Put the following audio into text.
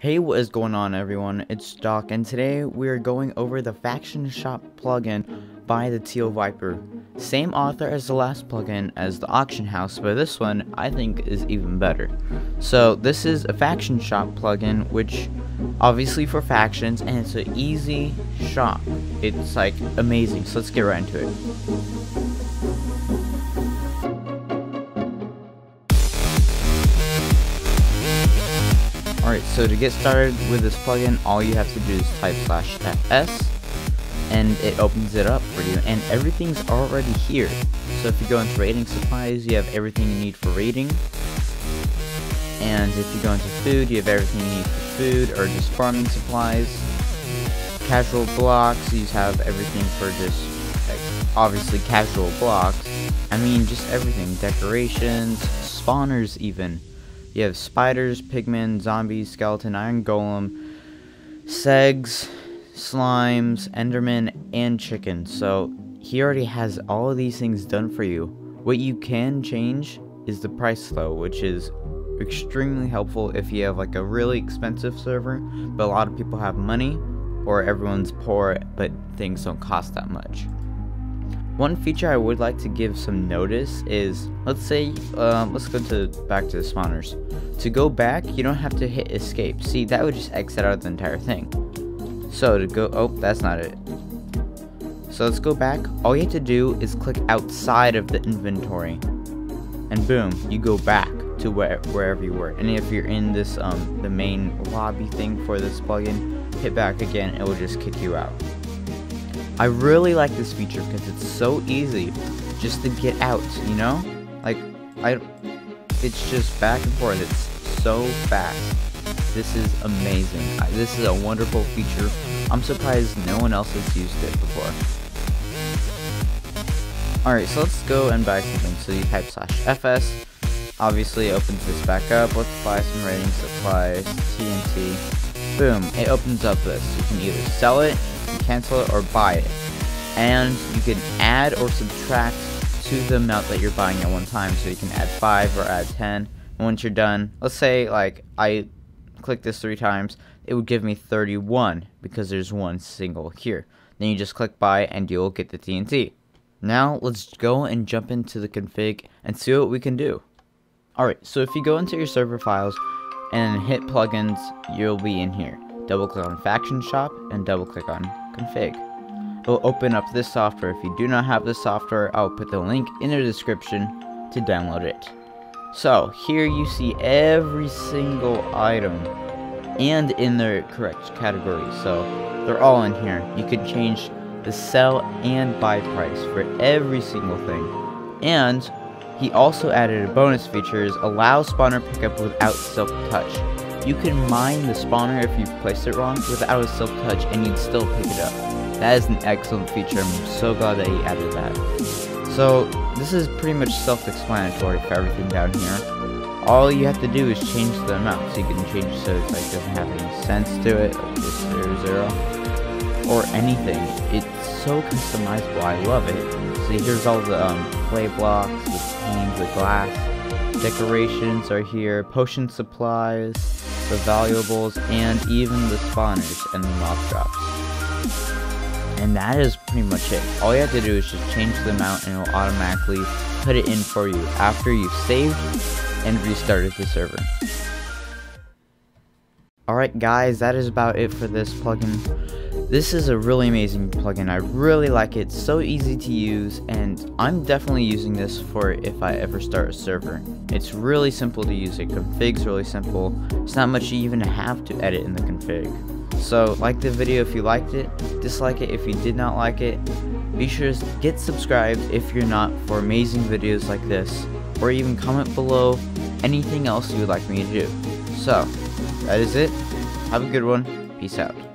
Hey, what is going on everyone, it's Doc, and today we are going over the Faction Shop plugin by the Teal Viper. Same author as the last plugin as the Auction House, but this one I think is even better. So this is a Faction Shop plugin, which obviously for factions, and it's an easy shop. It's like amazing, so let's get right into it. Alright, so to get started with this plugin, all you have to do is type /s and it opens it up for you, and everything's already here. So if you go into raiding supplies, you have everything you need for raiding, and if you go into food, you have everything you need for food or just farming supplies. Casual blocks, you have everything for just like, obviously casual blocks, I mean just everything, decorations, spawners even. You have spiders, pigmen, zombies, skeleton, iron golem, segs, slimes, endermen, and chickens. So he already has all of these things done for you. What you can change is the price though, which is extremely helpful if you have like a really expensive server, but a lot of people have money, or everyone's poor but things don't cost that much. One feature I would like to give some notice is, let's say, let's go back to the spawners. To go back, you don't have to hit escape. See, that would just exit out the entire thing. So to go, oh, that's not it. So let's go back. All you have to do is click outside of the inventory, and boom, you go back to wherever you were. And if you're in this the main lobby thing for this plugin, hit back again, it will just kick you out. I really like this feature because it's so easy just to get out, you know? Like, it's just back and forth, it's so fast. This is amazing. This is a wonderful feature. I'm surprised no one else has used it before. Alright, so let's go and buy something. So you type /fs, obviously opens this back up. Let's buy some raiding supplies, TNT. Boom, it opens up this. You can either sell it, cancel it, or buy it, and you can add or subtract to the amount that you're buying at one time, so you can add 5 or add 10, and once you're done, let's say like I click this 3 times, it would give me 31 because there's one single here. Then you just click buy and you'll get the TNT. Now let's go and jump into the config and see what we can do. Alright, so if you go into your server files and hit plugins, you'll be in here. Double click on Faction Shop and double click on Config. It will open up this software. If you do not have this software, I'll put the link in the description to download it. So here you see every single item and in their correct category. So they're all in here. You can change the sell and buy price for every single thing. And he also added a bonus feature: allow spawner pickup without silk touch. You can mine the spawner if you placed it wrong without a silk touch and you'd still pick it up. That is an excellent feature, I'm so glad that he added that. So this is pretty much self-explanatory for everything down here. All you have to do is change the amount, so you can change so it doesn't have any sense to it, like this 0, 0, or anything. It's so customizable, I love it. See, here's all the clay blocks, the panes, the glass, decorations are here, potion supplies, the valuables, and even the spawners and the mob drops. And that is pretty much it. All you have to do is just change the amount and it will automatically put it in for you after you've saved and restarted the server. Alright guys, that is about it for this plugin. This is a really amazing plugin, I really like it, so easy to use, and I'm definitely using this for if I ever start a server. It's really simple to use, it config's really simple, it's not much you even have to edit in the config. So like the video if you liked it, dislike it if you did not like it, be sure to get subscribed if you're not for amazing videos like this, or even comment below anything else you would like me to do. So that is it, have a good one, peace out.